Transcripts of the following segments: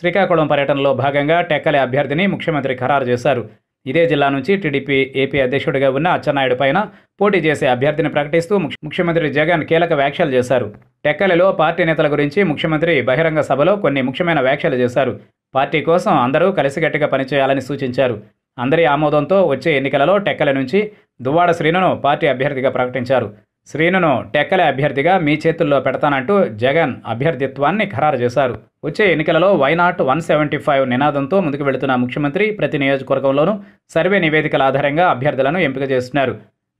శ్రీకాకుళం పర్యటనలో భాగంగా టెక్కలి అభ్యర్థిని ముఖ్యమంత్రి ఖరారు చేశారు. ఇదే జిల్లా నుంచి టీడీపీ ఏపీ అధ్యక్షుడిగా ఉన్న అచ్చెన్నాయుడు పైన పోటీ చేసే అభ్యర్థిని ప్రకటిస్తూ ముఖ్యమంత్రి జగన్ కీలక వ్యాఖ్యలు చేశారు. టెక్కలిలో పార్టీ నేతల గురించి ముఖ్యమంత్రి బహిరంగ సభలో కొన్ని ముఖ్యమైన వ్యాఖ్యలు చేశారు. పార్టీ కోసం అందరూ కలిసికట్టుగా పనిచేయాలని సూచించారు. అందరి ఆమోదంతో వచ్చే ఎన్నికలలో టెక్కలి నుంచి దువ్వాడ శ్రీనును పార్టీ అభ్యర్థిగా ప్రకటించారు. శ్రీనును టెక్కలి అభ్యర్థిగా మీ చేతుల్లో పెడతానంటూ జగన్ అభ్యర్థిత్వాన్ని ఖరారు చేశారు. వచ్చే ఎన్నికలలో వైనాట్ 175 నినాదంతో ముందుకు వెళుతున్న ముఖ్యమంత్రి ప్రతి నియోజకవర్గంలోనూ సర్వే నివేదికల ఆధారంగా అభ్యర్థులను ఎంపిక చేస్తున్నారు.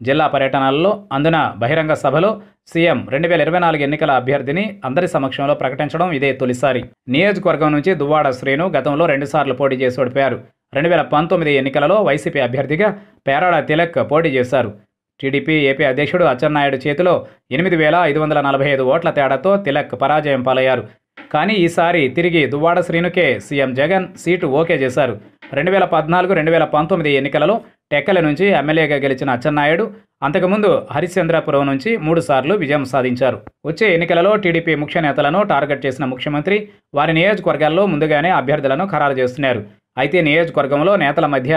జిల్లా పర్యటనల్లో అందున బహిరంగ సభలో సీఎం 2024 ఎన్నికల అభ్యర్థిని అందరి సమక్షంలో ప్రకటించడం ఇదే తొలిసారి. నియోజకవర్గం నుంచి దువ్వాడ శ్రీను గతంలో 2 సార్లు పోటీ చేసి ఓడిపోయారు. 2019 ఎన్నికలలో వైసీపీ అభ్యర్థిగా పేరాడ తిలక్ పోటీ చేశారు. టీడీపీ ఏపీ అధ్యక్షుడు అచ్చెన్నాయుడు చేతిలో 8,545 ఓట్ల తేడాతో తిలక్ పరాజయం పాలయ్యారు. కానీ ఈసారి తిరిగి దువ్వాడ శ్రీనుకే సీఎం జగన్ సీటు ఓకే చేశారు. 2014-2019 ఎన్నికలలో టెక్కల నుంచి ఎమ్మెల్యేగా గెలిచిన అచ్చెన్నాయుడు అంతకుముందు హరిశ్చంద్రపురం నుంచి 3 సార్లు విజయం సాధించారు. వచ్చే ఎన్నికలలో టీడీపీ ముఖ్య నేతలను టార్గెట్ చేసిన ముఖ్యమంత్రి వారి నియోజకవర్గాల్లో ముందుగానే అభ్యర్థులను ఖరారు చేస్తున్నారు. అయితే నియోజకవర్గంలో నేతల మధ్య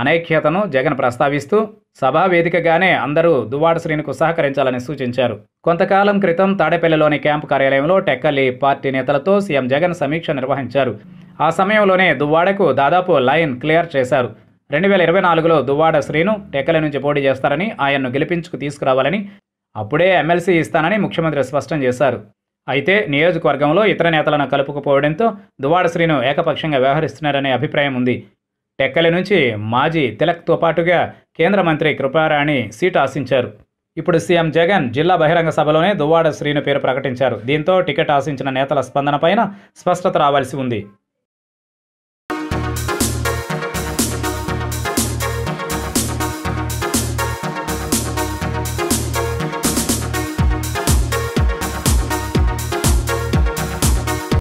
అనైక్యతను జగన్ ప్రస్తావిస్తూ సభా వేదికగానే అందరూ దువ్వాడ శ్రీనుకు సహకరించాలని సూచించారు. కొంతకాలం క్రితం తాడేపల్లిలోని క్యాంపు కార్యాలయంలో టెక్కలి పార్టీ నేతలతో సీఎం జగన్ సమీక్ష నిర్వహించారు. ఆ సమయంలోనే దువ్వాడకు దాదాపు లైన్ క్లియర్ చేశారు. 2024 దువ్వాడ శ్రీను టెక్కలి నుంచి పోటీ చేస్తారని, ఆయన్ను గెలిపించుకు తీసుకురావాలని, అప్పుడే ఎమ్మెల్సీ ఇస్తానని ముఖ్యమంత్రి స్పష్టం చేశారు. అయితే నియోజకవర్గంలో ఇతర నేతలను కలుపుకుపోవడంతో దువ్వాడ శ్రీను ఏకపక్షంగా వ్యవహరిస్తున్నారనే అభిప్రాయం ఉంది. టెక్కలి నుంచి మాజీ తిలక్తో పాటుగా కేంద్ర మంత్రి కృపారాణి సీటు ఆశించారు. ఇప్పుడు సీఎం జగన్ జిల్లా బహిరంగ సభలోనే దువ్వాడ శ్రీను పేరు ప్రకటించారు. దీంతో టికెట్ ఆశించిన నేతల స్పందనపైన స్పష్టత రావాల్సి ఉంది.